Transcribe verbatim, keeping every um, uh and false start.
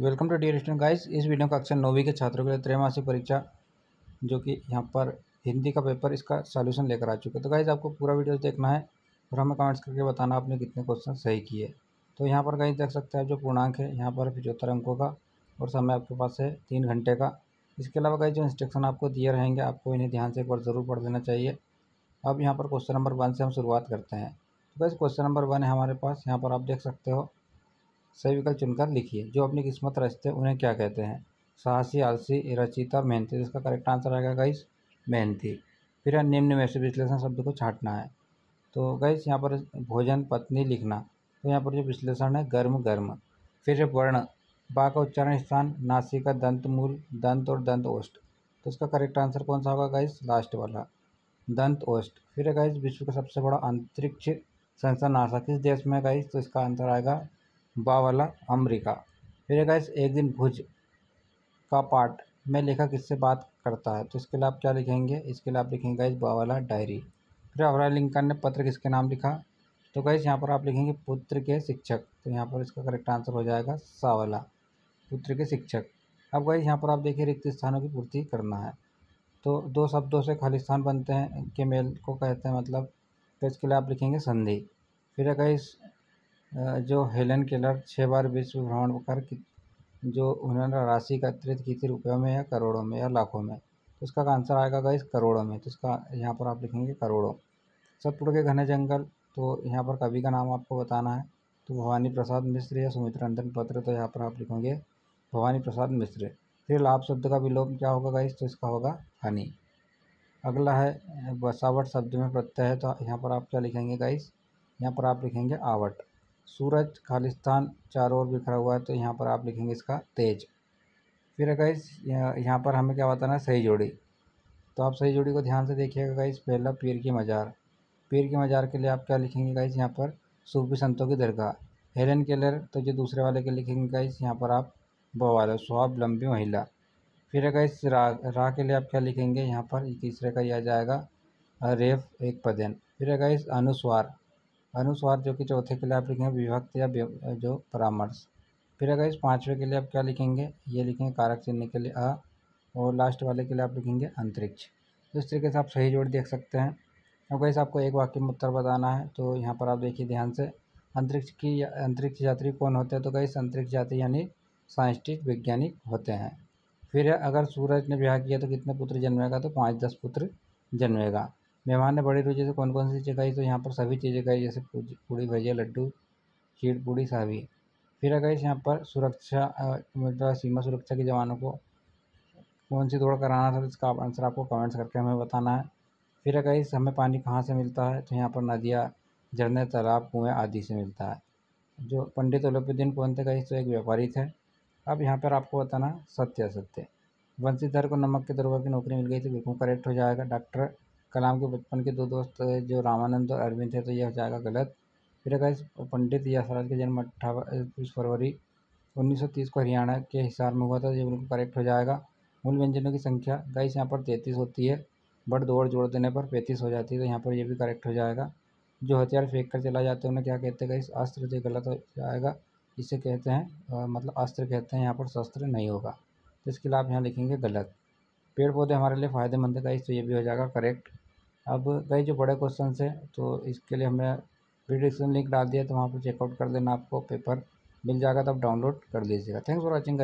Welcome to dear student guys. इस video का कक्षा नौवीं के छात्रों के लिए त्रैमासिक परीक्षा जो कि यहाँ पर हिंदी का पेपर, इसका सॉल्यूशन लेकर आ चुके हैं। तो गाइस आपको पूरा वीडियो देखना है और हमें कमेंट्स करके बताना आपने कितने क्वेश्चन सही किए। तो यहाँ पर गाइस देख सकते हैं आप जो पूर्णांक है यहाँ पर पचहत्तर अंकों का और समय आपके पास है तीन घंटे का। इसके अलावा गाइस जो इंस्ट्रक्शन आपको दिए रहेंगे आपको इन्हें ध्यान से एक बार ज़रूर पढ़ लेना चाहिए। अब यहाँ पर क्वेश्चन नंबर वन से हम शुरुआत करते हैं। तो गाइस क्वेश्चन नंबर वन है हमारे पास, यहाँ पर आप देख सकते हो सही विकल्प चुनकर लिखिए। जो अपनी किस्मत रचते हैं उन्हें क्या कहते हैं? साहसी, आलसी, रचयिता, मेहनती। तो इसका करेक्ट आंसर आएगा गाइस मेहनती। फिर है निम्न में से विश्लेषण शब्द को छांटना है। तो गाइस यहाँ पर भोजन, पत्नी, लिखना, तो यहाँ पर जो विश्लेषण है गर्म गर्म। फिर वर्ण, बा का उच्चारण स्थान, नासिका, दंत मूल, दंत और दंत ओष्ठ। तो इसका करेक्ट आंसर कौन सा होगा गाइस? लास्ट वाला दंत ओष्ठ। फिर है गाइस विश्व का सबसे बड़ा अंतरिक्ष संस्था नासा किस देश में गाइस? तो इसका आंसर आएगा बा वाला अमरीका। फिर गाइस एक दिन भुज का पाठ में लेखक किससे बात करता है? तो इसके लिए आप क्या लिखेंगे? इसके लिए आप लिखेंगे गाइस बा वाला डायरी। फिर अब्राहम लिंकन ने पत्र किसके नाम लिखा? तो गाइस यहाँ पर आप लिखेंगे पुत्र के शिक्षक। तो यहाँ पर इसका करेक्ट आंसर हो जाएगा सा वाला पुत्र के शिक्षक। अब गाइस यहाँ पर आप देखिए रिक्त स्थानों की पूर्ति करना है। तो दो शब्दों से खाली स्थान बनते हैं के मेल को कहते हैं मतलब, तो इसके लिए आप लिखेंगे संधि। फिर गाइस जो हेलन केलर छः बार विश्व भ्रमण कर जो उन्होंने राशि एकत्रित की थी रुपयों में या करोड़ों में या लाखों में, तो इसका आंसर आएगा गाइस करोड़ों में। तो इसका यहाँ पर आप लिखेंगे करोड़ों। सतपुड़ के घने जंगल, तो यहाँ पर कवि का नाम आपको बताना है। तो भवानी प्रसाद मिश्र या सुमित्रा नंदन पत्र, तो यहाँ पर आप लिखेंगे भवानी प्रसाद मिश्र। फिर लाभ शब्द का विलोम क्या होगा गाइस? तो इसका होगा हानि। अगला है बसावट शब्द में प्रत्यय है, तो यहाँ पर आप क्या लिखेंगे गाइस? यहाँ पर आप लिखेंगे आवट। सूरज खालिस्तान चारों ओर बिखरा हुआ है, तो यहाँ पर आप लिखेंगे इसका तेज। फिर गाइस यहाँ पर हमें क्या बताना है? सही जोड़ी। तो आप सही जोड़ी को ध्यान से देखिएगा गाइस। पहला पीर की मज़ार, पीर की मज़ार के लिए आप क्या लिखेंगे गाइस? यहाँ पर सूफी संतों की दरगाह। हेलन केलर, तो जो दूसरे वाले के लिखेंगे गाइस यहाँ पर आप बवाल स्वाब लंबी महिला। फिर गाइस राग, राग के लिए आप क्या लिखेंगे? यहाँ पर तीसरे का यह जाएगा रेफ एक पदेन। फिर गाइस अनुस्वार, अनुस्वार जो कि चौथे के लिए आप लिखेंगे विभक्त या जो परामर्श। फिर अगर इस पाँचवें के लिए आप क्या लिखेंगे? ये लिखेंगे कारक चिन्ह के लिए अ और लास्ट वाले के लिए आप लिखेंगे अंतरिक्ष। तो इस तरीके से आप सही जोड़ी देख सकते हैं। अब गाइस आपको एक वाक्य में उत्तर बताना है। तो यहाँ पर आप देखिए ध्यान से, अंतरिक्ष की अंतरिक्ष यात्री कौन होते हैं? तो गाइस अंतरिक्ष यात्री यानी साइंटिस्ट, वैज्ञानिक होते हैं। फिर अगर सूरज ने ब्याह किया तो कितने पुत्र जन्मेगा? तो पाँच दस पुत्र जन्मेगा। मेहमान ने बड़ी रुचि से कौन कौन सी चीज़ें खाई? तो यहाँ पर सभी चीज़ें खाई, जैसे पूड़ी, भजिया, लड्डू, खीर पूड़ी, सावी। फिर अगर यहाँ पर सुरक्षा मतलब सीमा सुरक्षा के जवानों को कौन सी दौड़ कराना था? तो इसका आंसर आपको कमेंट्स करके हमें बताना है। फिर अगर हमें पानी कहाँ से मिलता है? तो यहाँ पर नदियाँ, झरने, तालाब, कुएँ आदि से मिलता है। जो पंडित ओलोपीदीन कौन थे गाइस? तो एक व्यापारी थे। अब यहाँ पर आपको बताना सत्य असत्य। वंशीधर को नमक के दरोगा की नौकरी मिल गई थी, बिल्कुल करेक्ट हो जाएगा। डॉक्टर कलाम के बचपन के दो दोस्त जो रामानंद और अरविंद थे, तो यह हो जाएगा गलत। फिर गाइस पंडित यशराज का जन्म अट्ठाईस फरवरी उन्नीस सौ तीस को हरियाणा के हिसार में हुआ था, ये बिल्कुल करेक्ट हो जाएगा। मूल व्यंजनों की संख्या गाइस यहाँ पर तैंतीस होती है, बट दो और जोड़ देने पर पैंतीस हो जाती है, तो यहाँ पर यह भी करेक्ट हो जाएगा। जो हथियार फेंक कर चला जाते हैं उन्हें क्या कहते हैं गाइस? अस्त्र। जो गलत हो जाएगा, इसे कहते हैं मतलब अस्त्र कहते हैं, यहाँ पर शस्त्र नहीं होगा, तो इसके लिए आप यहाँ लिखेंगे गलत। पेड़ पौधे हमारे लिए फ़ायदेमंद है गाइस, तो ये भी हो जाएगा करेक्ट। अब गाइस जो बड़े क्वेश्चन है, तो इसके लिए हमने वीडियो डिस्क्रिप्शन लिंक डाल दिया, तो वहाँ पर चेकआउट कर देना, आपको पेपर मिल जाएगा, तब डाउनलोड कर लीजिएगा। Thanks for watching guys.